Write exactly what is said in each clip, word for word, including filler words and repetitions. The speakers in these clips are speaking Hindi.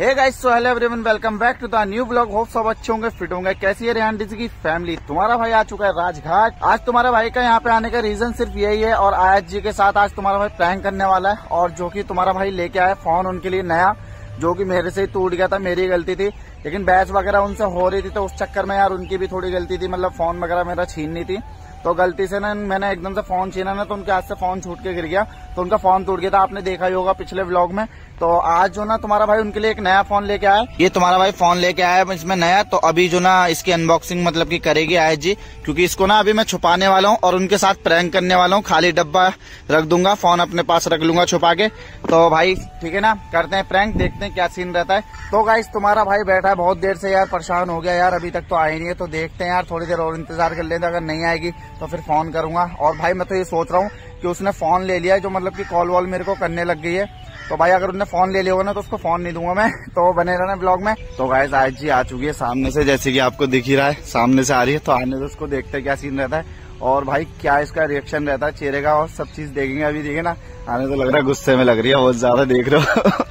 Hey guys, so hello everyone, welcome back to the new blog. Hope सब अच्छे होंगे, फिट होंगे। कैसी है रेहान डीसी की फैमिली? तुम्हारा भाई आ चुका है राजघाट। आज तुम्हारा भाई का यहाँ पे आने का रीजन सिर्फ यही है और आयत जी के साथ आज तुम्हारा भाई प्रैंक करने वाला है। और जो कि तुम्हारा भाई लेके आया फोन उनके लिए नया, जो कि मेरे से ही टूट गया था, मेरी गलती थी, लेकिन बहस वगैरह उनसे हो रही थी तो उस चक्कर में यार उनकी भी थोड़ी गलती थी, मतलब फोन वगैरह मेरा छीननी थी। तो गलती से ना मैंने एकदम से फोन छीना ना, तो उनके हाथ से फोन छूट के गिर गया, तो उनका फोन टूट गया था। आपने देखा ही होगा पिछले व्लॉग में। तो आज जो ना तुम्हारा भाई उनके लिए एक नया फोन लेके आया। ये तुम्हारा भाई फोन लेके आया है, इसमें नया। तो अभी जो ना इसकी अनबॉक्सिंग मतलब की करेगी आयत जी, क्योंकि इसको ना अभी मैं छुपाने वाला हूँ और उनके साथ प्रैंक करने वाला हूँ। खाली डब्बा रख दूंगा, फोन अपने पास रख लूंगा छुपा के। तो भाई ठीक है ना, करते हैं प्रैंक, देखते हैं क्या सीन रहता है। तो गाइस, तुम्हारा भाई बैठा है बहुत देर से यार, परेशान हो गया यार, अभी तक तो आई नहीं है। तो देखते हैं यार, थोड़ी देर और इंतजार कर लेते हैं, अगर नहीं आएगी तो फिर फोन करूंगा। और भाई मैं तो ये सोच रहा हूँ कि उसने फोन ले लिया है, जो मतलब कि कॉल वॉल मेरे को करने लग गई है। तो भाई अगर उनने फोन ले लिया होगा ना तो उसको फोन नहीं दूंगा मैं। तो बने रहना ब्लॉग में। तो गाइस, आयत जी आ चुकी है सामने से, जैसे कि आपको दिख ही रहा है, सामने से आ रही है। तो आने से उसको देखते हैं क्या सीन रहता है और भाई क्या इसका रिएक्शन रहता है चेहरे का, और सब चीज देखेंगे। अभी देखे ना, आने तो लग रहा है गुस्से में लग रही है बहुत ज्यादा, देख रहे हो।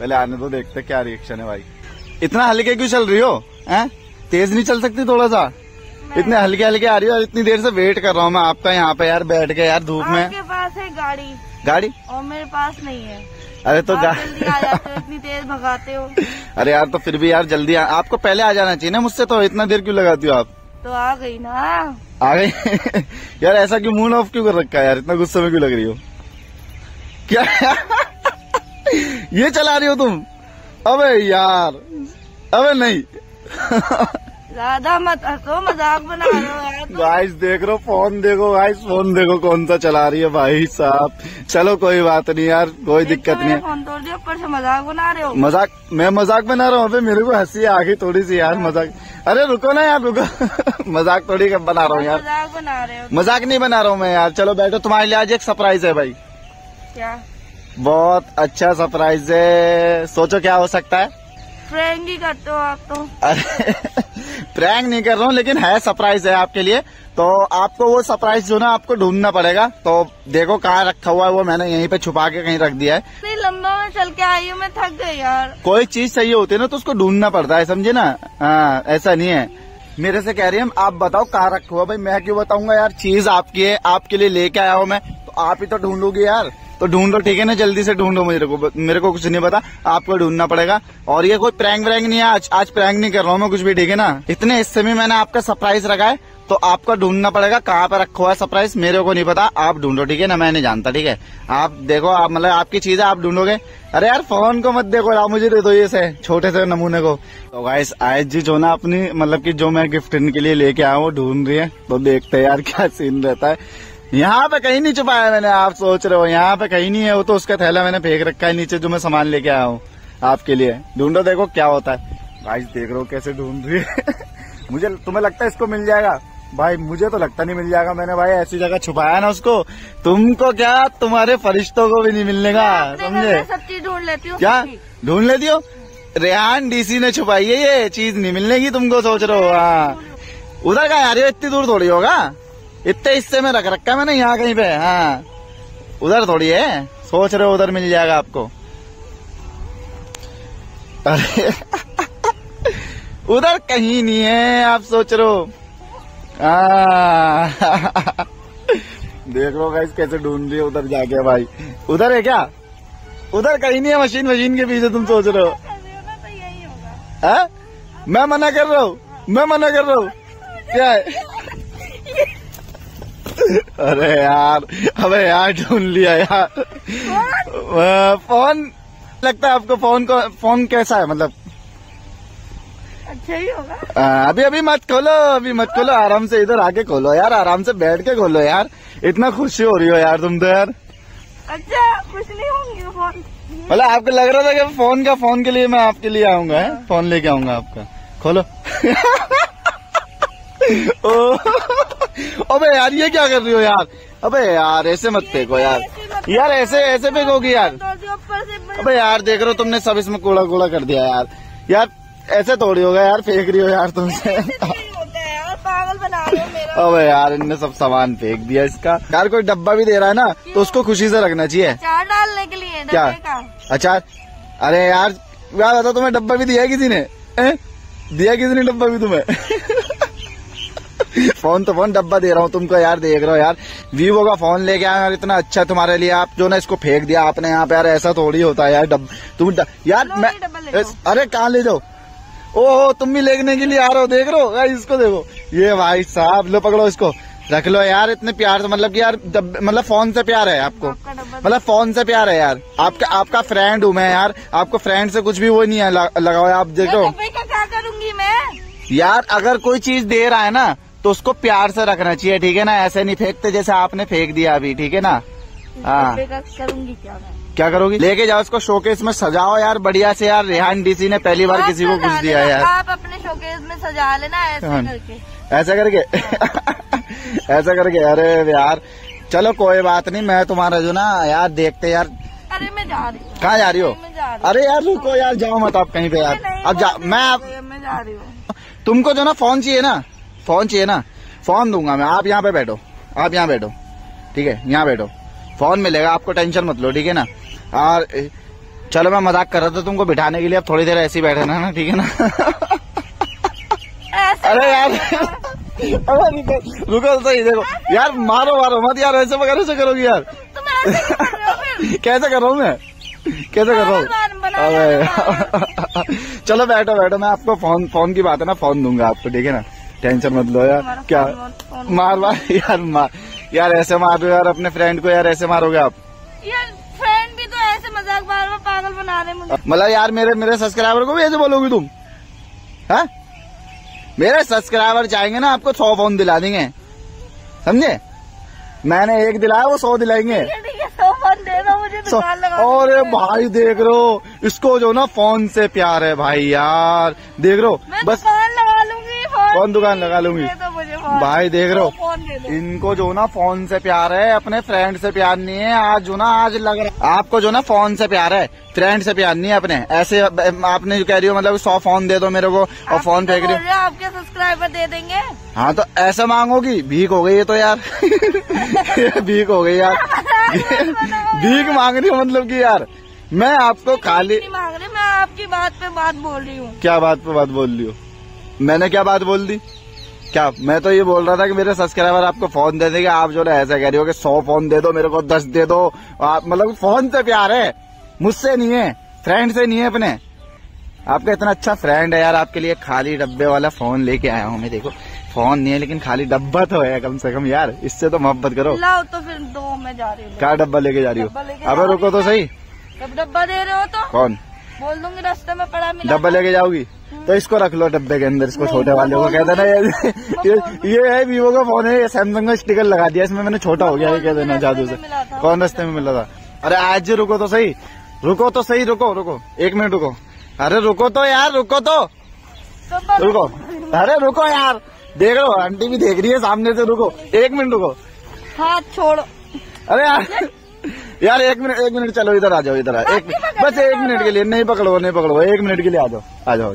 पहले आने तो देखते क्या रिएक्शन है। भाई इतना हल्के क्यों चल रही हो, है तेज नहीं चल सकती थोड़ा सा? इतने हल्के हल्के आ रही हो। इतनी देर से वेट कर रहा हूँ मैं आपका यहाँ पे यार, बैठ के यार धूप में। आपके पास है गाड़ी? गाड़ी और मेरे पास नहीं है। अरे तो जल्दी आ जाते हो, इतनी तेज भगाते हो। अरे यार तो फिर भी यार जल्दी आ, आपको पहले आ जाना चाहिए ना मुझसे, तो इतना देर क्यों लगाती हो आप? तो आ गई ना, आ गई। यार ऐसा क्यों, मूड ऑफ क्यों कर रखा है यार, इतना गुस्से में क्यों लग रही हो? क्या ये चला रही हो तुम? अबे यार, अबे नहीं। ज्यादा मत हंसो, मजाक बना रहे हो यार। गाइस देख रहे हो, फोन देखो गाइस, फोन देखो कौन सा चला रही है भाई साहब। चलो कोई बात नहीं यार, कोई दिक्कत नहीं है। फोन तोड़ दिया, ऊपर से मजाक बना रहे हो। मजाक मैं मजाक बना रहा हूँ, अबे मेरे को हंसी आ गई थोड़ी सी यार। मजाक, अरे रुको ना यार, रुको। मजाक थोड़ी बना रहा हूँ यार, मजाक बना रहे हो। मजाक नहीं बना रहा हूँ मैं यार। चलो बैठो, तुम्हारे लिए आज एक सरप्राइज है भाई। क्या? बहुत अच्छा सरप्राइज है, सोचो क्या हो सकता है। प्रैंक ही करते हो आप तो। अरे प्रैंक नहीं कर रहा हूँ, लेकिन है सरप्राइज है आपके लिए। तो आपको वो सरप्राइज जो ना आपको ढूंढना पड़ेगा। तो देखो कहाँ रखा हुआ है, वो मैंने यहीं पे छुपा के कहीं रख दिया है। इतनी लंबा में चल के आई हूँ मैं, थक गई यार। कोई चीज सही होती है ना तो उसको ढूंढना पड़ता है, समझे ना। हाँ, ऐसा नहीं है। मेरे से कह रही है आप बताओ कहाँ रखा हुआ। भाई मैं क्यों बताऊंगा यार, चीज आपकी है, आपके लिए लेके आया हूँ मैं, तो आप ही तो ढूंढोगे यार। तो ढूंढो ठीक है ना, जल्दी से ढूंढो, मुझे को मेरे को कुछ नहीं पता, आपको ढूंढना पड़ेगा। और ये कोई प्रैंक व्रैंक नहीं है, आज आज प्रैंक नहीं कर रहा हूँ मैं कुछ भी, ठीक है ना। इतने हिस्से में मैंने आपका सरप्राइज रखा है, तो आपको ढूंढना पड़ेगा कहाँ पे रखा हुआ है सरप्राइज। मेरे को नहीं पता, आप ढूंढो ठीक है ना, मैं नहीं जानता ठीक है। आप देखो, आप मतलब आपकी चीज है, आप ढूंढोगे। अरे यार फोन को मत देखो यार, मुझे दे दो ये से छोटे से नमूने को। तो गाइस, आयत जी जो ना अपनी मतलब की जो मैं गिफ्ट इनके लिए लेके आया हूँ ढूंढ रही है। तो देखते है यार क्या सीन रहता है। यहाँ पे कहीं नहीं छुपाया मैंने, आप सोच रहे हो यहाँ पे कहीं नहीं है। वो तो उसका थैला मैंने फेंक रखा है नीचे, जो मैं सामान लेके आया हूँ आपके लिए। ढूंढो, देखो क्या होता है। गाइस देख रहे हो कैसे ढूंढ रही है। मुझे, तुम्हें लगता है इसको मिल जाएगा? भाई मुझे तो लगता नहीं मिल जाएगा। मैंने भाई ऐसी जगह छुपाया ना उसको, तुमको क्या तुम्हारे फरिश्तों को भी नहीं मिलने का, समझे। सब चीज ढूंढ लेती हूँ। क्या ढूंढ लेती हो? रेहान डीसी ने छुपाई है ये चीज, नहीं मिलने की तुमको, सोच रहे हो। हाँ उधर का यार, इतनी दूर थोड़ी होगा, इतने हिस्से में रख रखा है मैंने यहाँ कहीं पे। हाँ उधर थोड़ी है, सोच रहे हो उधर मिल जाएगा आपको। अरे उधर कहीं नहीं है, आप सोच रहे हो। देख लो गाइस कैसे ढूंढ रही है उधर जाके। भाई उधर है क्या? उधर कहीं नहीं है, मशीन मशीन के पीछे तुम सोच रहे हो। है मैं मना कर रहा हूँ, मैं मना कर रहा हूँ क्या है? अरे यार, अबे यार ढूंढ लिया यार। फोन लगता है आपको, फोन को, फोन कैसा है मतलब? अच्छा ही होगा। आ, अभी अभी मत खोलो, अभी मत खोलो, आराम से इधर आके खोलो यार, आराम से बैठ के खोलो यार। इतना खुशी हो रही हो यार तुम तो यार। अच्छा कुछ नहीं होंगी फोन, मतलब आपको लग रहा था कि फोन का, फोन के लिए मैं आपके लिए आऊंगा, फोन लेके आऊंगा आपका। खोलो। ओ अबे यार ये क्या कर रही हो यार? अबे यार ऐसे मत फेंको यार, यार ऐसे ऐसे फेंकोगी यार। अबे यार देख रहे हो, तुमने सब इसमें कूड़ा कूड़ा कर दिया यार। यार ऐसे थोड़ी होगा यार, फेंक रही हो यार तुमसे। अबे यार इनने सब सामान फेंक दिया इसका। यार कोई डब्बा भी दे रहा है ना तो उसको खुशी से रखना चाहिए। अचार डालने के लिए क्या? अचार? अरे यार मैं बता, तुम्हें डब्बा भी दिया है किसी ने? ए? दिया किसी ने डब्बा भी तुम्हें? फोन तो फोन डब्बा दे रहा हूँ तुमको यार, देख रहा हो यार। वीवो का फोन लेके आया यार, इतना अच्छा तुम्हारे लिए, आप जो ना इसको फेंक दिया आपने यहाँ पे यार। ऐसा थोड़ी होता है यार, डब तुम द... यार मैं, अरे कहाँ ले जाओ? ओहो, तुम भी लेने के लिए आ रहे हो, देख रहे हो यार। इसको देखो, ये भाई साहब, लो पकड़ो इसको, रख लो यार। इतने प्यार से, मतलब कि यार, मतलब फोन से प्यार है आपको, मतलब फोन से प्यार है यार। आपका आपका फ्रेंड हूँ मैं यार, आपको फ्रेंड से कुछ भी वो नहीं है लगाओ। आप देखो क्या करूंगी मैं यार, अगर कोई चीज दे रहा है ना तो उसको प्यार से रखना चाहिए, ठीक है ना? ऐसे नहीं फेंकते जैसे आपने फेंक दिया अभी, ठीक है ना? हाँ, करूंगी क्या मैं? क्या करोगी? लेके जाओ इसको, शोकेस में सजाओ यार बढ़िया से यार। रेहान डीसी ने पहली बार किसी को कुछ दिया यार। आप अपने शोकेस में सजा लेना ऐसे करके, ऐसा करके ऐसा करके। अरे यार चलो कोई बात नहीं, मैं तुम्हारा जो ना यार देखते यार। अरे मैं जा रही हूँ। कहाँ जा रही हो? अरे यार रुको यार, जाओ मत आप कहीं पे यार। अब जा, मैं जा रही हूँ। तुमको जो ना फोन चाहिए ना, फोन चाहिए ना, फोन दूंगा मैं। आप यहाँ पे बैठो, आप यहाँ बैठो, ठीक है? यहाँ बैठो, फोन मिलेगा आपको, टेंशन मत लो, ठीक है ना? और चलो मैं मजाक कर रहा था तुमको बिठाने के लिए। अब थोड़ी देर ऐसे ही बैठना है ना, ठीक है ना? अरे यार रुको तो सही, देखो यार, मारो मारो मत यार, ऐसे वगैरह से करोगी यार? कैसे कर रहा हूँ मैं, कैसे कर रहा हूँ? अरे चलो बैठो बैठो, मैं आपको फोन, फोन की बात है ना, फोन दूंगा आपको, ठीक है ना? टेंशन मत लो यार। क्या मार मार यार, मार यार, ऐसे मारो यार अपने फ्रेंड को यार, ऐसे मारोगे आप यार? फ्रेंड भी तो ऐसे मजाक बार बार पागल बना रहे मुझे, मतलब यार। मेरे मेरे सब्सक्राइबर को भी ऐसे बोलोगी तुम? हाँ, मेरे सब्सक्राइबर चाहेंगे ना आपको, सौ फोन दिला देंगे, समझे? मैंने एक दिलाया, वो सौ दिलाएंगे। सौ फोन दे दो मुझे, दुकान लगा। अरे भाई देख रो, इसको जो ना फोन से प्यार है भाई यार, देख रो। बस कौन दुकान लगा लूंगी भाई, देख रहे हो? इनको जो ना फोन से प्यार है, अपने फ्रेंड से प्यार नहीं है। आज जो ना, आज लग रहा है आपको जो ना फोन से प्यार है, फ्रेंड से प्यार नहीं है अपने। ऐसे आपने जो कह रही हो, मतलब सौ फोन दे दो मेरे को और फोन फेंक रही हो। आपके सब्सक्राइबर दे देंगे। हाँ तो ऐसे मांगोगी? भीख हो गई है तो यार, भीख हो गई यार, भीख मांग रही हो मतलब की यार। मैं आपको खाली मांग रही, मैं आपकी बात पे बात बोल रही हूँ। क्या बात पे बात बोल रही हो? मैंने क्या बात बोल दी? क्या? मैं तो ये बोल रहा था कि मेरे सब्सक्राइबर आपको फोन दे देंगे, आप जो ना ऐसा कह रही हो कि सौ फोन दे दो मेरे को, दस दे दो आप, मतलब फोन से प्यार है, मुझसे नहीं है, फ्रेंड से नहीं है अपने। आपका इतना अच्छा फ्रेंड है यार, आपके लिए खाली डब्बे वाला फोन लेके आया हूँ मैं। देखो फोन नहीं है लेकिन खाली डब्बा तो है कम से कम यार, इससे तो मोहब्बत करो। लाओ तो फिर दो, मैं जा रही हूँ। क्या डब्बा लेके जा रही हो? अब रुको तो सही, डब्बा दे रहे हो तो कौन बोल दूंगी रास्ते में पड़ा मिला। डब्बा लेके जाओगी तो इसको रख लो डब्बे के अंदर, इसको छोटे वाले को कहते ना। ये ये है वीवो का फोन है, ये सैमसंग का स्टिकर लगा दिया इसमें मैंने, छोटा हो गया ये कहते ना जादू से। कौन रास्ते में मिला था? अरे आज रुको तो सही, रुको तो सही, रुको रुको एक मिनट रुको। अरे रुको तो यार, रुको तो, रुको, अरे रुको यार, देख लो आंटी भी देख रही है सामने से, रुको एक मिनट रुको। हाथ छोड़ो। अरे यार यार एक मिनट, एक मिनट, चलो इधर आ जाओ, इधर आ, एक बस एक मिनट के लिए। नहीं पकड़ो, नहीं पकड़ो, एक मिनट के लिए आ जाओ, आ जाओ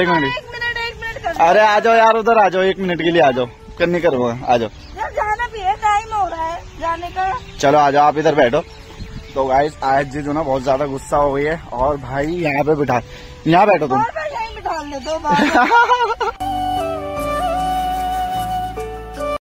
एक मिनट। अरे आ जाओ यार, उधर आ जाओ, एक मिनट के लिए आ जाओ, करनी करो, आ जाओ। जाना भी है, टाइम हो रहा है जाने का। चलो आ जाओ, आप इधर बैठो। तो गाइस आज जी जो ना बहुत ज्यादा गुस्सा हो गई है, और भाई यहाँ पे बिठा, यहाँ बैठो तुम, बिठा ले दो।